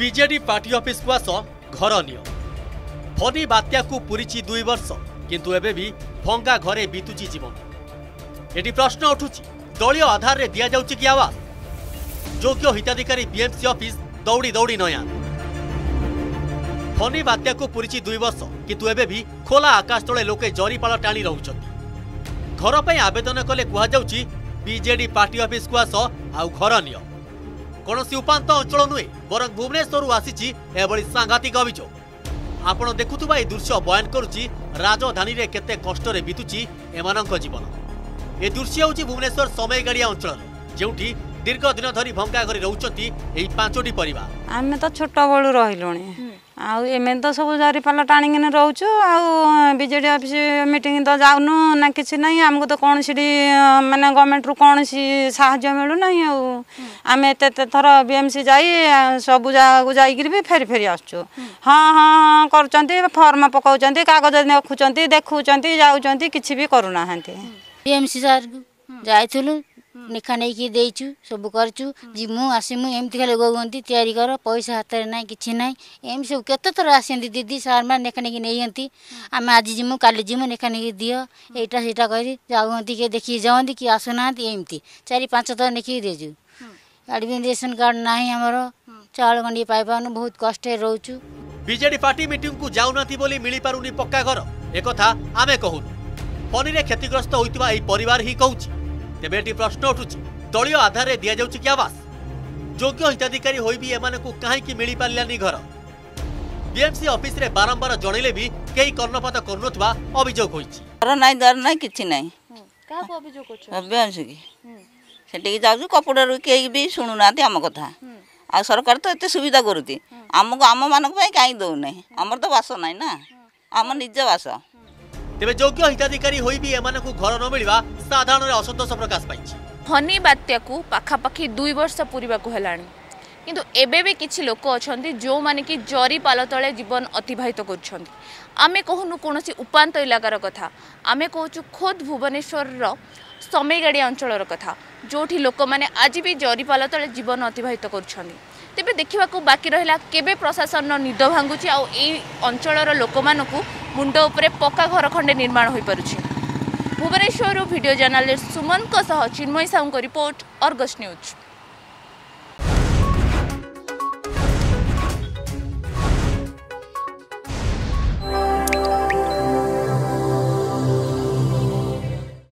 BJD party office को आस घर neo. Funny बात्या को पूरी 2 वर्ष किंतु एबे भी भंगा घरे बीतुची जीवन। ये प्रश्न उठुची दलीय आधार रे दिया जाउची कि आवाज। योग्य हिताधिकारी बीएमसी ऑफिस दौड़ी दौड़ी नया। फनी बात्या को पूरी 2 वर्ष किंतु एबे भी खोला आकाश तले लोके जरीपाल टाणी रहउछथि। घर पर आवेदन कले कहुची बीजेडी पार्टी ऑफिस को आस आउ घर नियो। कौनसी उपात अंचल नुहे बर भुवनेश्वर आसी सांघातिक अभियोग। आपण देखुवा यह दृश्य बयान करुच्ची राजधानी में केते कष्ट बीतुची एमानक जीवन। ये दृश्य होची भुवनेश्वर समयगाड़िया अंचल जोठी दीर्घ दिन धरी भंगा घरे रहउचती एही 5टी परिवार। आमे तो छोट बळू रहिलुणी आउ एमे तो सब जरीपाल टाणीने रहउचो आउ बीजेडी ऑफिस मीटिंग तो जाउनु ना किछि नहीं। हमको तो कोन सिडी माने गवर्नमेंट रु कोन सी सहायता मिलु नहीं। आउ आमे एते थर बीएमसी जाई सब जागु जाई गिर भी फेरी फेरी आछो। हां हां करचंती फॉर्म पकाउचंती कागज रखुचंती देखुचंती जाउचंती किछि भी करुना हंती। बीएमसी सर जाइथुलु निखा नहीं कि देचु सब करचु जिमु आसिमु एमती खाली गौंती तैयारी कर पैसा हाथ में ना कि ना एम सब केत थर आस दीदी सार मैंने नेखा नहीं नहीं आम आज जिमु काली जिमु नेखा नहीं दि एटा सेटा कही जाती किए देखिए जाती किए आसुना एमती 4-5 थर नेखिक देचु। आडमिट रेशन कार्ड ना आमर चाउल गंडी पाइपन बहुत कष्ट रोचु। बीजेडी पार्टी मीटिंग को जाऊना मिल पारुनी पक्का घर एक आम कहूँ फनी रे क्षतिग्रस्त होइतबा एही परिवार ही कहूची। तेबे एटी प्रश्न उठुची दलीय आधार रे दिया जाउची कि आवास। योग्य हिताधिकारी होई भी एमाने को काहे कि मिली पारलानी घर। बीएमसी ऑफिस रे बारंबार जणैले भी केही कर्णपात करनथवा अभियोग होईची। घर नाही दर नाही किछि नाही का को अभियोग करछ बीएमसी की सेठी जाउजु कपडा रो केही भी सुनुनाते हम कथा। आ सरकार तो एते सुविधा करूती हमको आम मानक पय काई दउ नाही। हमर तो वास नाही ना हम निज वास। तेबे योग्य हिताधिकारी होई भी एमानकु घर न मिलवा साधारण असंतोष प्रकाश पाइछि। फनी बात्या को पाखापाखी 2 वर्ष पूरीबा को हेलाणी किंतु एबे भी किछि लोक अछन्ती जो माने कि जरीपाल तले जीवन अतिबाहित करछन्ती। आमे कहनु कोनोसी उपांत इलाकार कथा आमे कहूचु खुद भुवनेश्वर रो समयगाड़िया अंचल रो कथा जोठी लोक माने आज भी जरीपाल तले जीवन अतिबाहित करछन्ती। तेबे देखिबा को बाकी रहला केबे प्रशासन निद भांगुची आ एई अंचल रो लोक मानकु मुंड उपरे पक्का घर खंडे निर्माण हो पारुछि। भुवनेश्वर भिडियो जर्नालिस्ट सुमन सह Chinmay Sahu report Argus news.